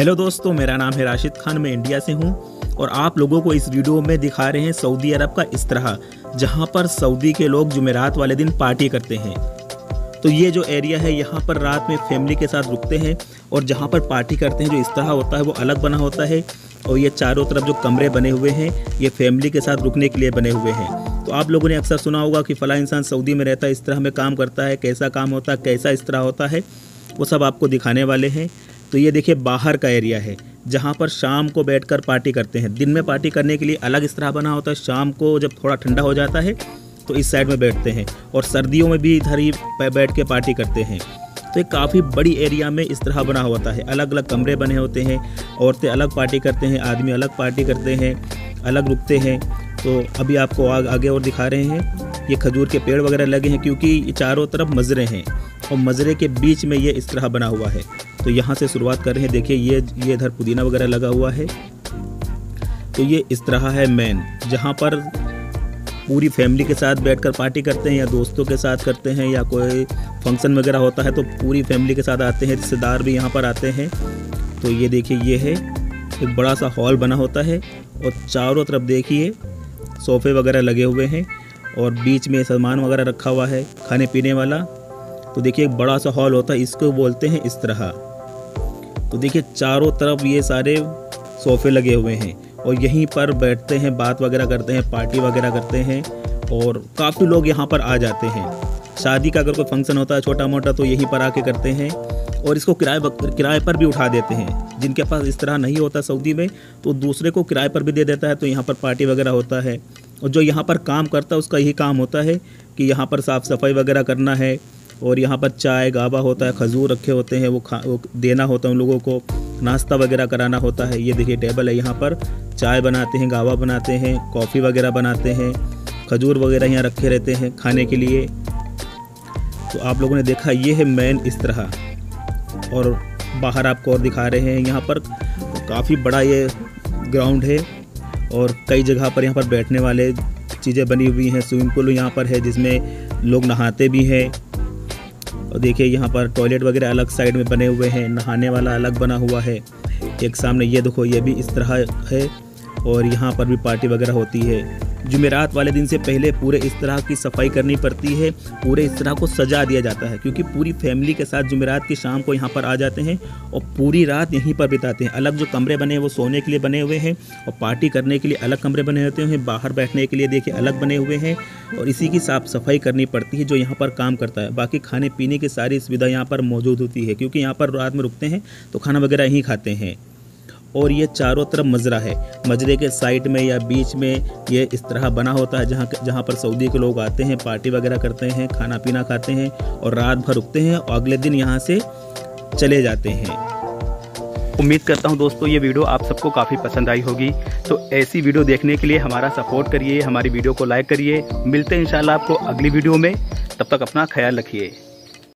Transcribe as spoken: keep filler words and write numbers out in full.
Hello दोस्तों, मेरा नाम है राशिद खान, मैं इंडिया से हूं और आप लोगों को इस वीडियो में दिखा रहे हैं सऊदी अरब का इस्त्राहा, जहां पर सऊदी के लोग जुमेरात वाले दिन पार्टी करते हैं। तो ये जो एरिया है यहाँ पर रात में फैमिली के साथ रुकते हैं और जहाँ पर पार्टी करते हैं जो इस्त्राहा होता है वो अलग बना होता है और ये चारों तरफ जो कमरे बने हुए हैं ये फैमिली के साथ रुकने के लिए बने हुए हैं। तो आप लोगों ने अक्सर सुना होगा कि फ़लाँ इंसान सऊदी में रहता है, इस तरह में काम करता है, कैसा काम होता है, कैसा इस तरह होता है, वो सब आपको दिखाने वाले हैं। तो ये देखिए बाहर का एरिया है जहाँ पर शाम को बैठकर पार्टी करते हैं। दिन में पार्टी करने के लिए अलग इस तरह बना होता है, शाम को जब थोड़ा ठंडा हो जाता है तो इस साइड में बैठते हैं और सर्दियों में भी इधर ही बैठ के पार्टी करते हैं। तो काफ़ी बड़ी एरिया में इस तरह बना होता है, अलग अलग कमरे बने होते हैं, औरतें अलग पार्टी करते हैं, आदमी अलग पार्टी करते हैं, अलग रुकते हैं। तो अभी आपको आग, आगे और दिखा रहे हैं। ये खजूर के पेड़ वगैरह लगे हैं क्योंकि चारों तरफ मज़रे हैं और मज़रे के बीच में ये इस तरह बना हुआ है। तो यहाँ से शुरुआत कर रहे हैं। देखिए ये ये इधर पुदीना वगैरह लगा हुआ है। तो ये इस तरह है मेन, जहाँ पर पूरी फैमिली के साथ बैठकर पार्टी करते हैं या दोस्तों के साथ करते हैं या कोई फंक्शन वगैरह होता है तो पूरी फैमिली के साथ आते हैं, रिश्तेदार भी यहाँ पर आते हैं। तो ये देखिए ये है एक बड़ा सा हॉल बना होता है और चारों तरफ देखिए सोफ़े वगैरह लगे हुए हैं और बीच में सामान वगैरह रखा हुआ है खाने पीने वाला। तो देखिए एक बड़ा सा हॉल होता है, इसको बोलते हैं इस तरह। तो देखिए चारों तरफ ये सारे सोफ़े लगे हुए हैं और यहीं पर बैठते हैं, बात वगैरह करते हैं, पार्टी वगैरह करते हैं और काफ़ी लोग यहाँ पर आ जाते हैं। शादी का अगर कोई फंक्शन होता है छोटा मोटा तो यहीं पर आके करते हैं और इसको किराए किराए पर भी उठा देते हैं। जिनके पास इस तरह नहीं होता सऊदी में तो दूसरे को किराए पर भी दे देता है। तो यहाँ पर पार्टी वगैरह होता है और जो यहाँ पर काम करता है उसका यही काम होता है कि यहाँ पर साफ़ सफाई वगैरह करना है और यहाँ पर चाय गाबा होता है, खजूर रखे होते हैं, वो खा वो देना होता है उन लोगों को, नाश्ता वगैरह कराना होता है। ये देखिए टेबल है, यहाँ पर चाय बनाते हैं, गावा बनाते हैं, कॉफ़ी वगैरह बनाते हैं, खजूर वगैरह यहाँ रखे रहते हैं खाने के लिए। तो आप लोगों ने देखा ये है मेन इस तरह। और बाहर आपको और दिखा रहे हैं, यहाँ पर काफ़ी बड़ा ये ग्राउंड है और कई जगह पर यहाँ पर बैठने वाले चीज़ें बनी हुई हैं। स्विमिंग पूल यहाँ पर है जिसमें लोग नहाते भी हैं और देखिए यहाँ पर टॉयलेट वगैरह अलग साइड में बने हुए हैं, नहाने वाला अलग बना हुआ है। एक सामने ये देखो ये भी इस तरह है और यहाँ पर भी पार्टी वगैरह होती है। जुमेरात वाले दिन से पहले पूरे इस तरह की सफाई करनी पड़ती है, पूरे इस तरह को सजा दिया जाता है क्योंकि पूरी फैमिली के साथ जुमेरात की शाम को यहाँ पर आ जाते हैं और पूरी रात यहीं पर बिताते हैं। अलग जो कमरे बने हैं वो सोने के लिए बने हुए हैं और पार्टी करने के लिए अलग कमरे बने होते हैं, बाहर बैठने के लिए देखिए अलग बने हुए हैं और इसी की साफ़ सफाई करनी पड़ती है जो यहाँ पर काम करता है। बाकी खाने पीने की सारी सुविधा यहाँ पर मौजूद होती है क्योंकि यहाँ पर रात में रुकते हैं तो खाना वगैरह यहीं खाते हैं। और ये चारों तरफ मजरा है, मजरे के साइड में या बीच में ये इस तरह बना होता है जहाँ जहाँ पर सऊदी के लोग आते हैं, पार्टी वगैरह करते हैं, खाना पीना खाते हैं और रात भर रुकते हैं और अगले दिन यहाँ से चले जाते हैं। उम्मीद करता हूँ दोस्तों ये वीडियो आप सबको काफ़ी पसंद आई होगी। तो ऐसी वीडियो देखने के लिए हमारा सपोर्ट करिए, हमारी वीडियो को लाइक करिए। मिलते हैं इंशाल्लाह आपको अगली वीडियो में, तब तक अपना ख्याल रखिए।